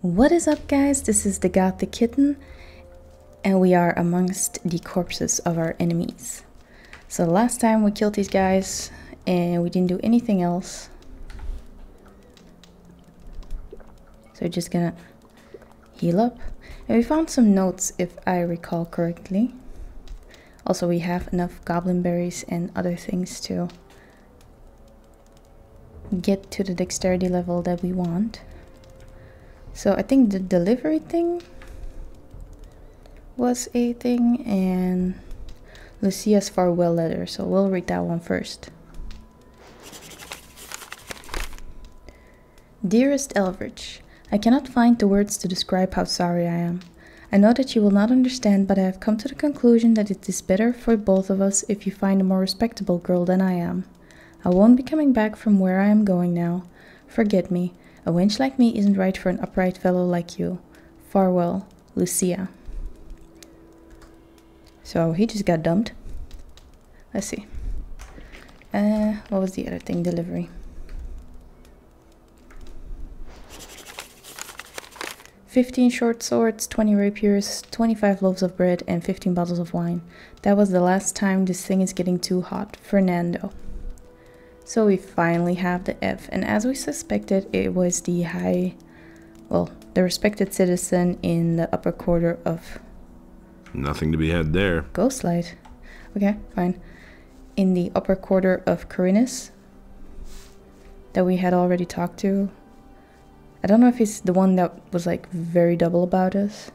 What is up, guys? This is the Gothic Kitten, and we are amongst the corpses of our enemies. So last time we killed these guys, and we didn't do anything else. So we're just gonna heal up. And we found some notes, if I recall correctly. Also, we have enough goblin berries and other things to get to the dexterity level that we want. So I think the delivery thing was a thing, and Lucia's farewell letter, so we'll read that one first. Dearest Elvridge, I cannot find the words to describe how sorry I am. I know that you will not understand, but I have come to the conclusion that it is better for both of us if you find a more respectable girl than I am. I won't be coming back from where I am going now. Forget me. A wench like me isn't right for an upright fellow like you. Farewell, Lucia. So he just got dumped. Let's see. What was the other thing? Delivery. "15 short swords, 20 rapiers, 25 loaves of bread, and 15 bottles of wine. That was the last time. This thing is getting too hot. Fernando." So we finally have the F, and as we suspected, it was the the respected citizen in the upper quarter of... Nothing to be had there. Ghostlight. Okay, fine. In the upper quarter of Corinus, that we had already talked to. I don't know if he's the one that was like very double about us,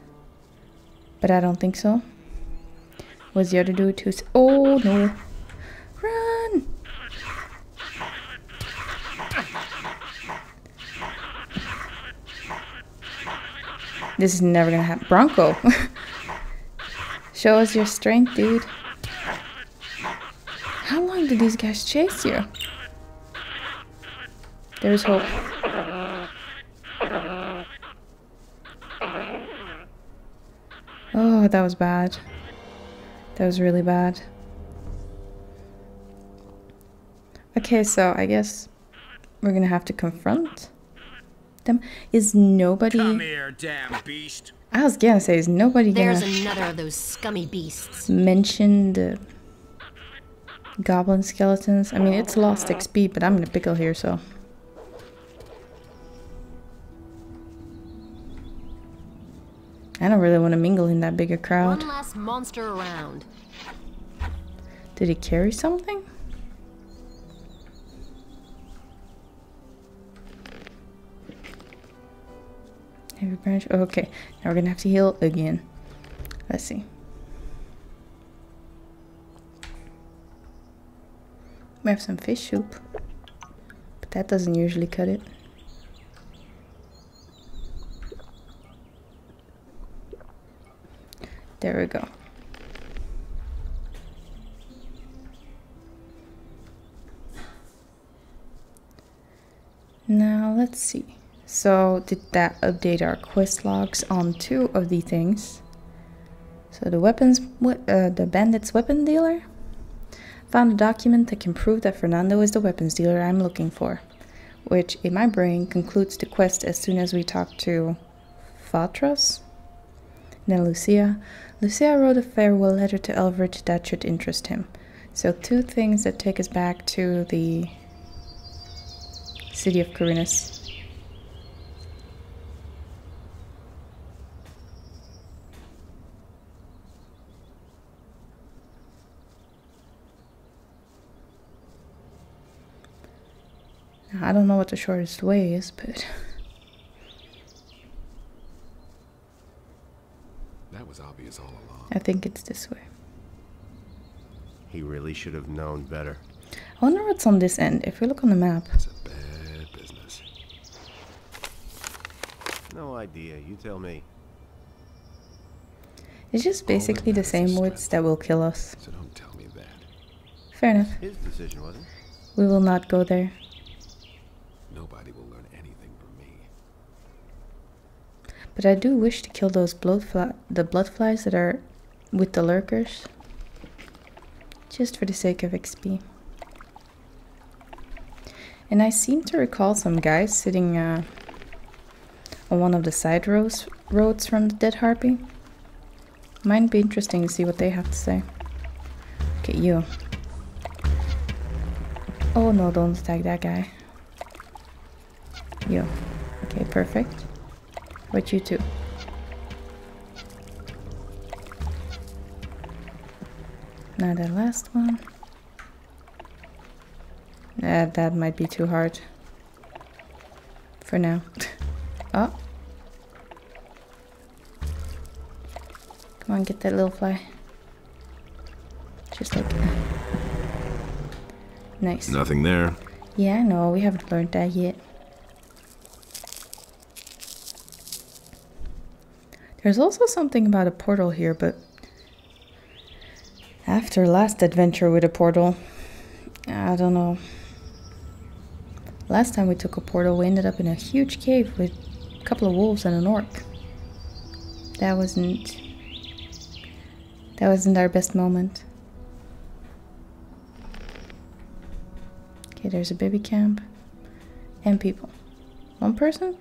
but I don't think so. Was the other dude who's... Oh no! Run! This is never gonna happen. Bronco! Show us your strength, dude. How long did these guys chase you? There's hope. Oh, that was bad. That was really bad. Okay, so I guess we're gonna have to confront them. Is nobody... Come here, damn beast. I was gonna say, is nobody gonna... There's another of those scummy beasts. Mention the goblin skeletons. I mean, it's lost XP, but I'm in a pickle here, so... I don't really want to mingle in that bigger crowd. One last monster around. Did he carry something? Heavy branch. Oh, okay, now we're gonna have to heal again. Let's see. We have some fish soup, but that doesn't usually cut it. There we go. Now let's see. So did that update our quest logs on two of the things? So the weapons, the bandit's weapon dealer? Found a document that can prove that Fernando is the weapons dealer I'm looking for. Which, in my brain, concludes the quest as soon as we talk to Faltras. Then Lucia. Lucia wrote a farewell letter to Elvridge that should interest him. So two things that take us back to the city of Corinus. I don't know what the shortest way is, but... That was obvious all along. I think it's this way. He really should have known better. I wonder what's on this end. If we look on the map... It's a bad business. No idea. You tell me. It's just basically the same woods that will kill us. So don't tell me that. Fair enough. His decision, wasn't it? We will not go there. Nobody will learn anything from me. But I do wish to kill those bloodflies that are with the lurkers. Just for the sake of XP. And I seem to recall some guys sitting on one of the side roads from the dead harpy. Might be interesting to see what they have to say. Okay, you. Oh no, don't attack that guy. You. Okay, perfect. What you do? Now that last one. That might be too hard. For now. Oh. Come on, get that little fly. Just like that. Nice. Nothing there. Yeah, no, we haven't learned that yet. There's also something about a portal here, but after last adventure with a portal, I don't know. Last time we took a portal, we ended up in a huge cave with a couple of wolves and an orc. That wasn't our best moment. Okay, there's a baby camp. And people. One person?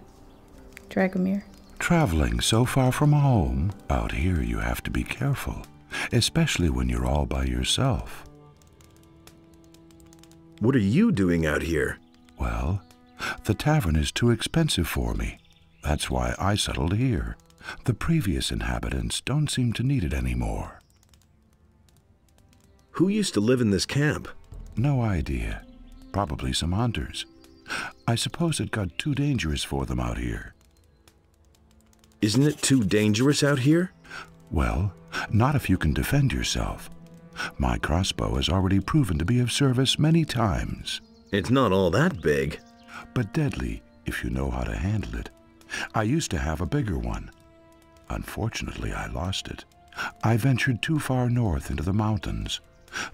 Dragomir. Traveling so far from home, out here you have to be careful, especially when you're all by yourself. What are you doing out here? Well, the tavern is too expensive for me. That's why I settled here. The previous inhabitants don't seem to need it anymore. Who used to live in this camp? No idea. Probably some hunters. I suppose it got too dangerous for them out here. Isn't it too dangerous out here? Well, not if you can defend yourself. My crossbow has already proven to be of service many times. It's not all that big. But deadly, if you know how to handle it. I used to have a bigger one. Unfortunately, I lost it. I ventured too far north into the mountains.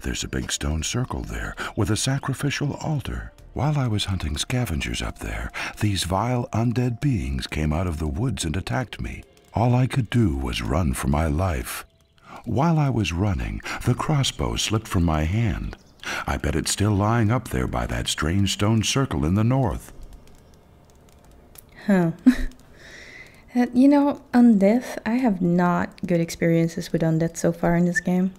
There's a big stone circle there with a sacrificial altar. While I was hunting scavengers up there, these vile undead beings came out of the woods and attacked me. All I could do was run for my life. While I was running, the crossbow slipped from my hand. I bet it's still lying up there by that strange stone circle in the north. Huh. You know, undeath, I have not good experiences with undeath so far in this game.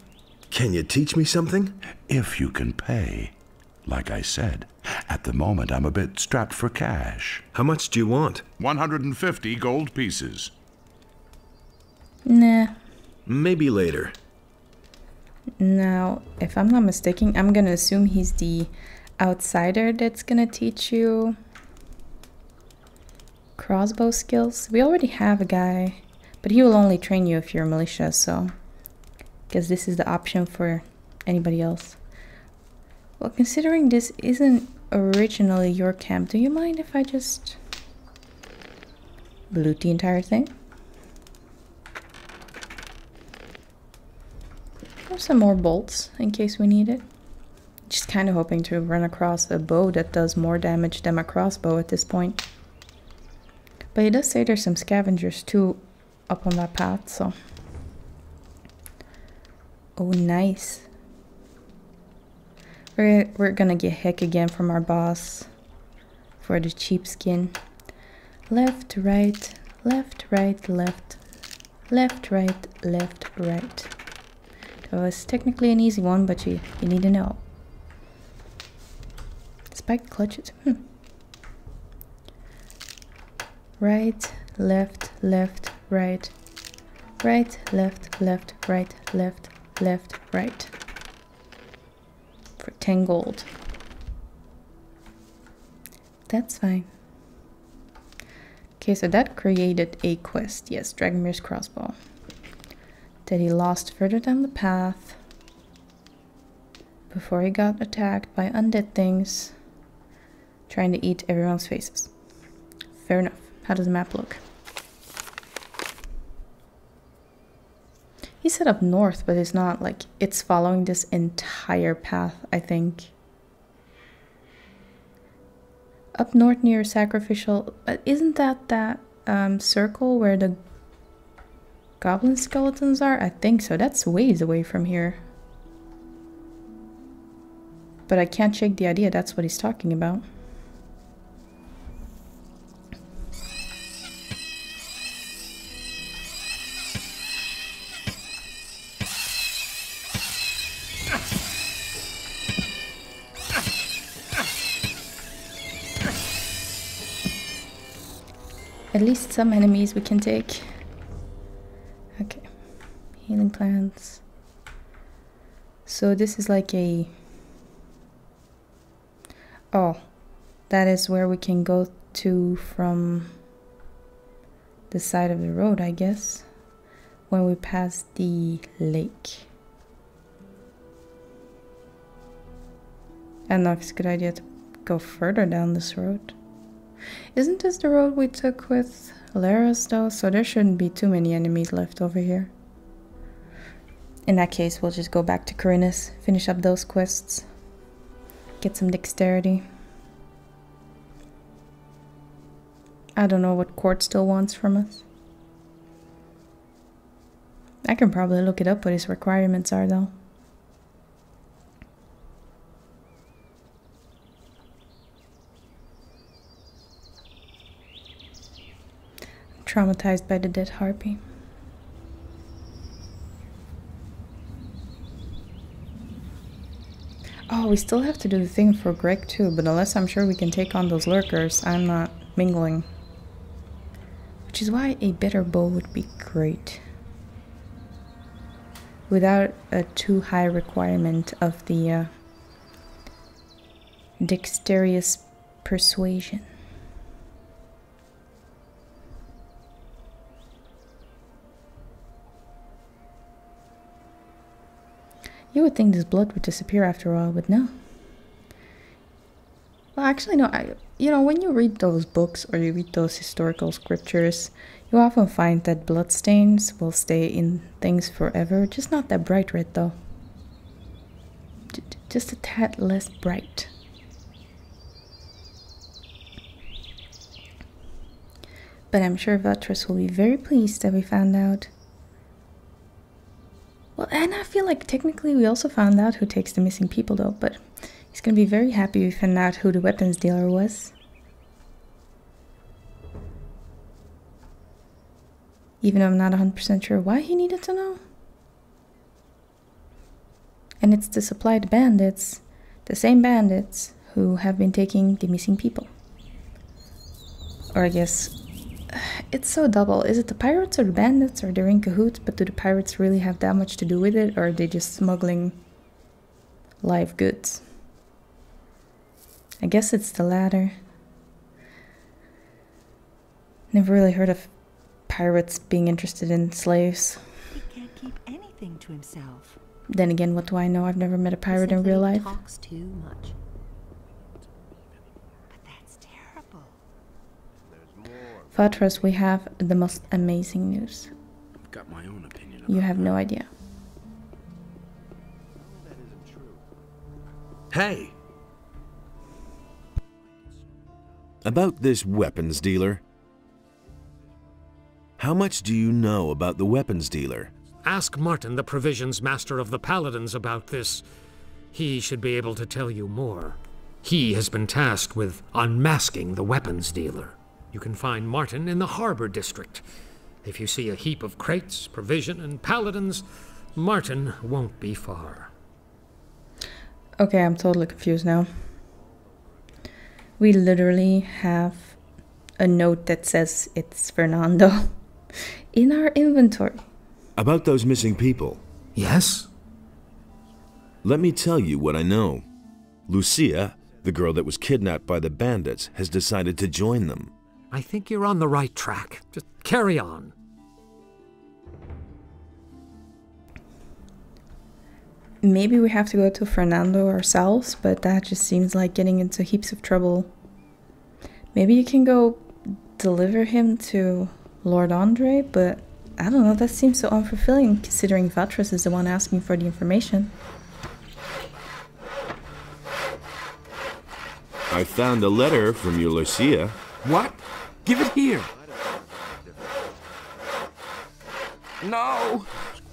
Can you teach me something? If you can pay. Like I said, at the moment I'm a bit strapped for cash. How much do you want? 150 gold pieces. Nah. Maybe later. Now, if I'm not mistaken, I'm gonna assume he's the outsider that's gonna teach you crossbow skills. We already have a guy, but he will only train you if you're militia, so because this is the option for anybody else. Well, considering this isn't originally your camp, do you mind if I just loot the entire thing? Some more bolts in case we need it. Just kind of hoping to run across a bow that does more damage than a crossbow at this point. But it does say there's some scavengers too up on that path, so. Oh, nice. We're gonna get heck again from our boss for the cheap skin. Left, right, left, right, left. Left, right, left, right. So it's technically an easy one, but you need to know. Spiked clutches. Right, left, left, right. Right, left, left, right, left, left, right. For 10 gold. That's fine. Okay, so that created a quest. Yes, Dragomir's crossbow. That he lost further down the path before he got attacked by undead things trying to eat everyone's faces. Fair enough. How does the map look? He said up north, but it's not like it's following this entire path, I think. Up north near sacrificial, but isn't that circle where the goblin skeletons are? I think so. That's ways away from here. But I can't shake the idea that's what he's talking about. At least some enemies we can take. Okay. Healing plants. So this is like a... Oh. That is where we can go to from the side of the road, I guess. When we pass the lake. I don't know if it's a good idea to go further down this road. Isn't this the road we took with Hilarious though? So there shouldn't be too many enemies left over here. In that case, we'll just go back to Corinus, finish up those quests, get some dexterity. I don't know what Court still wants from us. I can probably look it up what his requirements are though. Traumatized by the dead harpy. Oh, we still have to do the thing for Greg too, but unless I'm sure we can take on those lurkers, I'm not mingling. Which is why a better bow would be great. Without a too high requirement of the dexterous persuasion. You would think this blood would disappear after a while, but no. Well, actually, no. You know, when you read those books or you read those historical scriptures, you often find that blood stains will stay in things forever. Just not that bright red, though. Just a tad less bright. But I'm sure Valtress will be very pleased that we found out. Well, and I feel like technically we also found out who takes the missing people though, but he's gonna be very happy we found out who the weapons dealer was. Even though I'm not 100% sure why he needed to know. And it's to supply the bandits, the same bandits who have been taking the missing people. Or I guess... It's so double. Is it the pirates or the bandits, or they're in cahoots, but do the pirates really have that much to do with it, or are they just smuggling live goods? I guess it's the latter. Never really heard of pirates being interested in slaves. He can't keep anything to himself. Then again, what do I know? I've never met a pirate in real life. Talks too much. Faltras, we have the most amazing news. I've got my own opinion. You have no idea. That isn't true. Hey! About this weapons dealer. How much do you know about the weapons dealer? Ask Martin, the provisions master of the Paladins, about this. He should be able to tell you more. He has been tasked with unmasking the weapons dealer. You can find Martin in the harbor district. If you see a heap of crates, provision, and paladins, Martin won't be far. Okay, I'm totally confused now. We literally have a note that says it's Fernando in our inventory. About those missing people. Yes? Let me tell you what I know. Lucia, the girl that was kidnapped by the bandits, has decided to join them. I think you're on the right track. Just carry on. Maybe we have to go to Fernando ourselves, but that just seems like getting into heaps of trouble. Maybe you can go deliver him to Lord Andre, but I don't know, that seems so unfulfilling considering Valtress is the one asking for the information. I found a letter from you, Lucia. What? Give it here! No!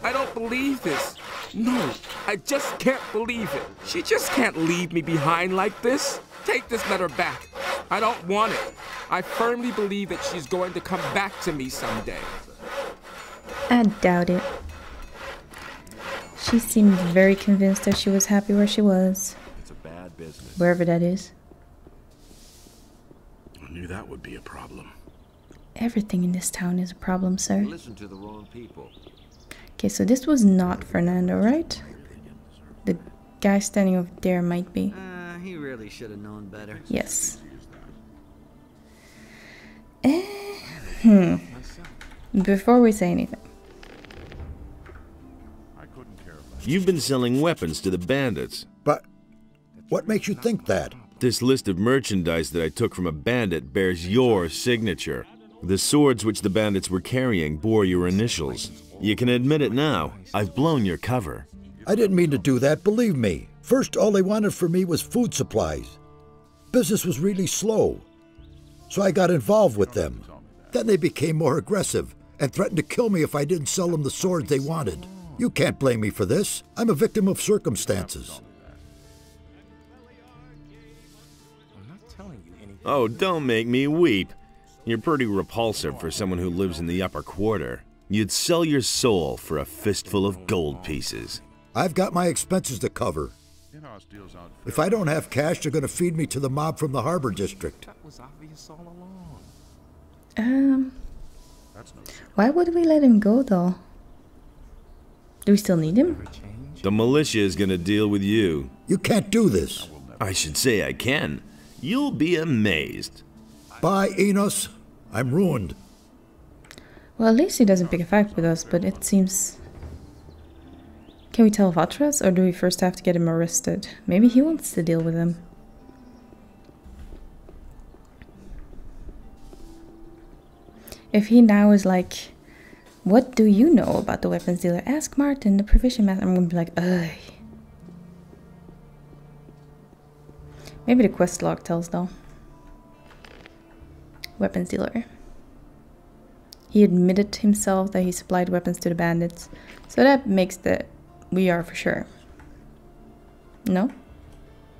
I don't believe this! No! I just can't believe it! She just can't leave me behind like this! Take this letter back! I don't want it! I firmly believe that she's going to come back to me someday! I doubt it. She seemed very convinced that she was happy where she was. It's a bad business. Wherever that is. I knew that would be a problem. Everything in this town is a problem, sir. Listen to the wrong people. Okay, so this was not Fernando, right? The guy standing over there might be. He really should have known better. Yes. Before we say anything. You've been selling weapons to the bandits. But what makes you think that? This list of merchandise that I took from a bandit bears your signature. The swords which the bandits were carrying bore your initials. You can admit it now. I've blown your cover. I didn't mean to do that, believe me. First, all they wanted from me was food supplies. Business was really slow, so I got involved with them. Then they became more aggressive and threatened to kill me if I didn't sell them the swords they wanted. You can't blame me for this. I'm a victim of circumstances. Oh, don't make me weep. You're pretty repulsive for someone who lives in the upper quarter. You'd sell your soul for a fistful of gold pieces. I've got my expenses to cover. If I don't have cash, they're going to feed me to the mob from the harbor district. Why would we let him go, though? Do we still need him? The militia is going to deal with you. You can't do this. I should say I can. You'll be amazed. Bye, Enos. I'm ruined. Well, at least he doesn't pick a fight with us, but it seems... Can we tell Valtress, or do we first have to get him arrested? Maybe he wants to deal with him. If he now is like, what do you know about the weapons dealer? Ask Martin, the provision master. I'm gonna be like, ugh. Maybe the quest log tells, though. Weapons dealer. He admitted himself that he supplied weapons to the bandits. So that makes the... we are for sure. No?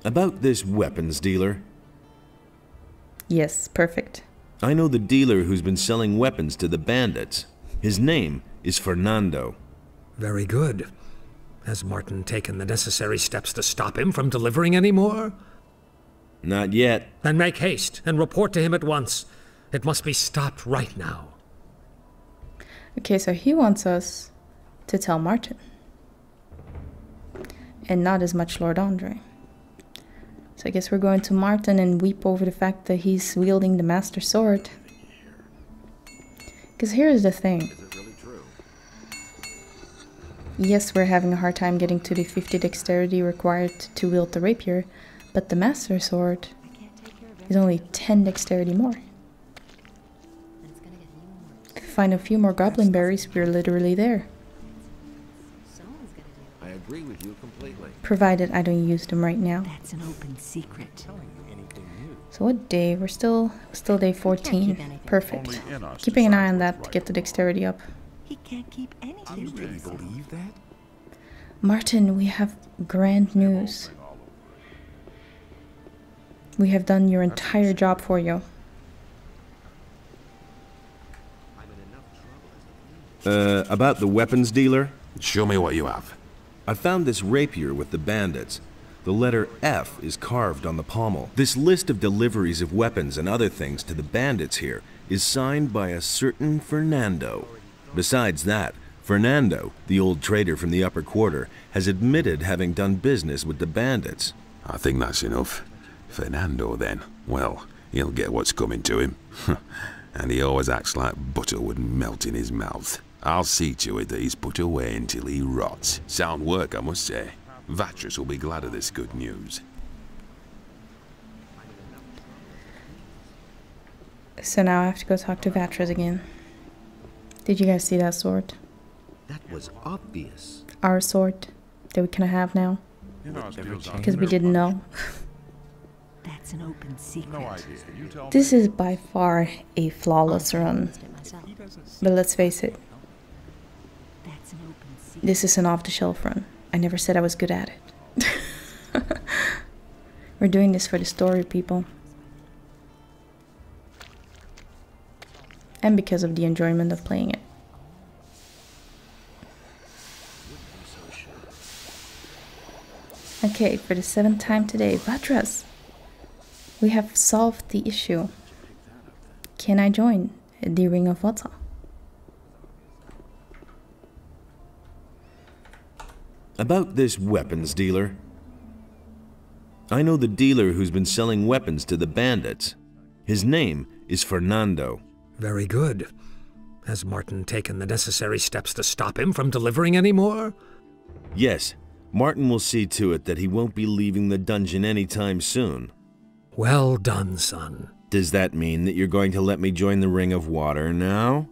About this weapons dealer. Yes, perfect. I know the dealer who's been selling weapons to the bandits. His name is Fernando. Very good. Has Martin taken the necessary steps to stop him from delivering any more? Not yet. Then make haste and report to him at once. It must be stopped right now. Okay, so he wants us to tell Martin. And not as much Lord Andre. So I guess we're going to Martin and weep over the fact that he's wielding the Master Sword. Because here's the thing. Is it really true? Yes, we're having a hard time getting to the 50 dexterity required to wield the rapier, but the Master Sword is only 10 dexterity more. If we find a few more goblin berries, we're literally there. I agree with you completely. Provided I don't use them right now. That's an open secret. So what day? We're still day 14. Perfect. Keeping an eye on that to get the dexterity up. He can't keep anything. You really believe that? Martin, we have grand news. We have done your entire job for you. About the weapons dealer? Show me what you have. I found this rapier with the bandits. The letter F is carved on the pommel. This list of deliveries of weapons and other things to the bandits here is signed by a certain Fernando. Besides that, Fernando, the old trader from the upper quarter, has admitted having done business with the bandits. I think that's enough. Fernando, then. Well, he'll get what's coming to him. And he always acts like butter wouldn't melt in his mouth. I'll see to it that he's put away until he rots. Sound work, I must say. Valtress will be glad of this good news. So now I have to go talk to Valtress again. Did you guys see that sword? That was obvious. Our sword that we can have now. Because we didn't know. That's an open secret. No idea. You tell me. This is by far a flawless run. But let's face it. That's an open secret. This is an off-the-shelf run. I never said I was good at it. We're doing this for the story, people. And because of the enjoyment of playing it. Okay, for the 7th time today, Valtress! We have solved the issue. Can I join? the Ring of Water. About this weapons dealer. I know the dealer who's been selling weapons to the bandits. His name is Fernando. Very good. Has Martin taken the necessary steps to stop him from delivering any more? Yes. Martin will see to it that he won't be leaving the dungeon anytime soon. Well done, son. Does that mean that you're going to let me join the Ring of Water now?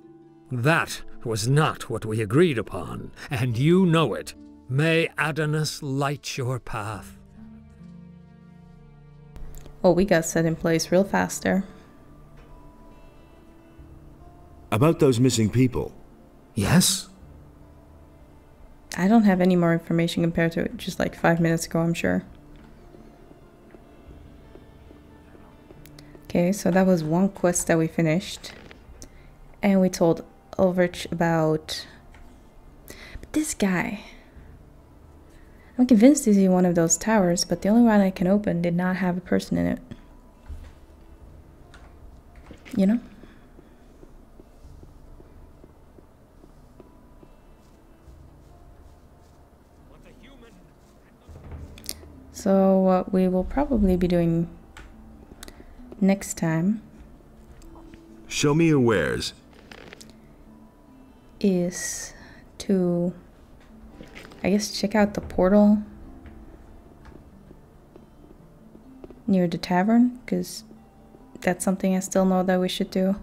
That was not what we agreed upon, and you know it. May Adonis light your path. Oh, we got set in place real fast there. About those missing people. Yes? I don't have any more information compared to just like 5 minutes ago, I'm sure. Okay, so that was one quest that we finished. And we told Ulrich about... But this guy... I'm convinced he's in one of those towers, but the only one I can open did not have a person in it. You know? So what we will probably be doing next time... Show me your wares. ...is to... I guess check out the portal near the tavern, because that's something I still know that we should do.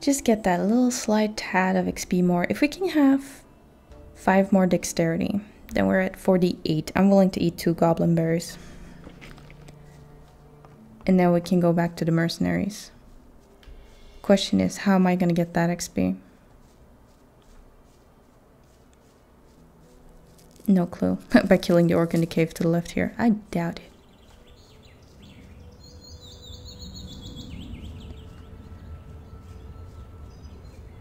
Just get that little slight tad of XP more. If we can have 5 more dexterity, then we're at 48. I'm willing to eat 2 goblin berries. And then we can go back to the mercenaries. Question is, how am I going to get that XP? No clue. By killing the orc in the cave to the left here. I doubt it.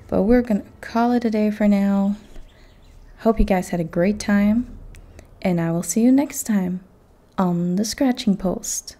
But we're gonna call it a day for now. Hope you guys had a great time. And I will see you next time on the Scratching Post.